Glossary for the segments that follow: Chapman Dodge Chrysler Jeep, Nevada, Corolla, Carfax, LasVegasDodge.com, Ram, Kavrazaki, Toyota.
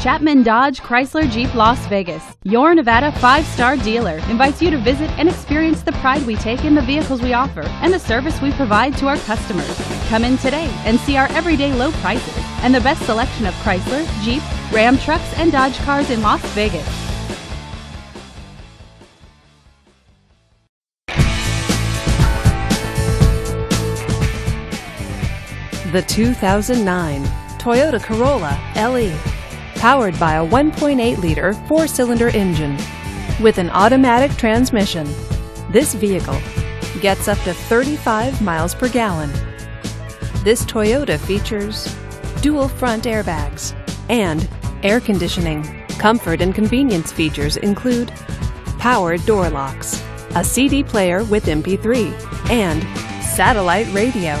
Chapman Dodge Chrysler Jeep Las Vegas, your Nevada 5-star dealer, invites you to visit and experience the pride we take in the vehicles we offer and the service we provide to our customers. Come in today and see our everyday low prices and the best selection of Chrysler, Jeep, Ram trucks and Dodge cars in Las Vegas. The 2009 Toyota Corolla LE. Powered by a 1.8-liter four-cylinder engine with an automatic transmission, this vehicle gets up to 35 miles per gallon. This Toyota features dual front airbags and air conditioning. Comfort and convenience features include power door locks, a CD player with MP3, and satellite radio.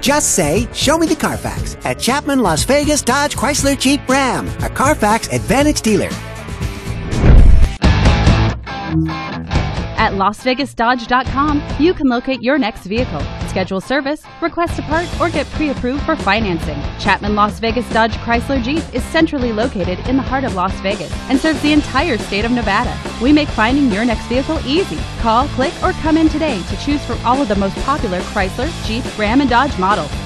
Just say, "Show me the Carfax" at Chapman Las Vegas Dodge Chrysler Jeep Ram, a Carfax Advantage dealer. At LasVegasDodge.com, you can locate your next vehicle, schedule service, request a part, or get pre-approved for financing. Chapman Las Vegas Dodge Chrysler Jeep is centrally located in the heart of Las Vegas and serves the entire state of Nevada. We make finding your next vehicle easy. Call, click, or come in today to choose from all of the most popular Chrysler, Jeep, Ram, and Dodge models.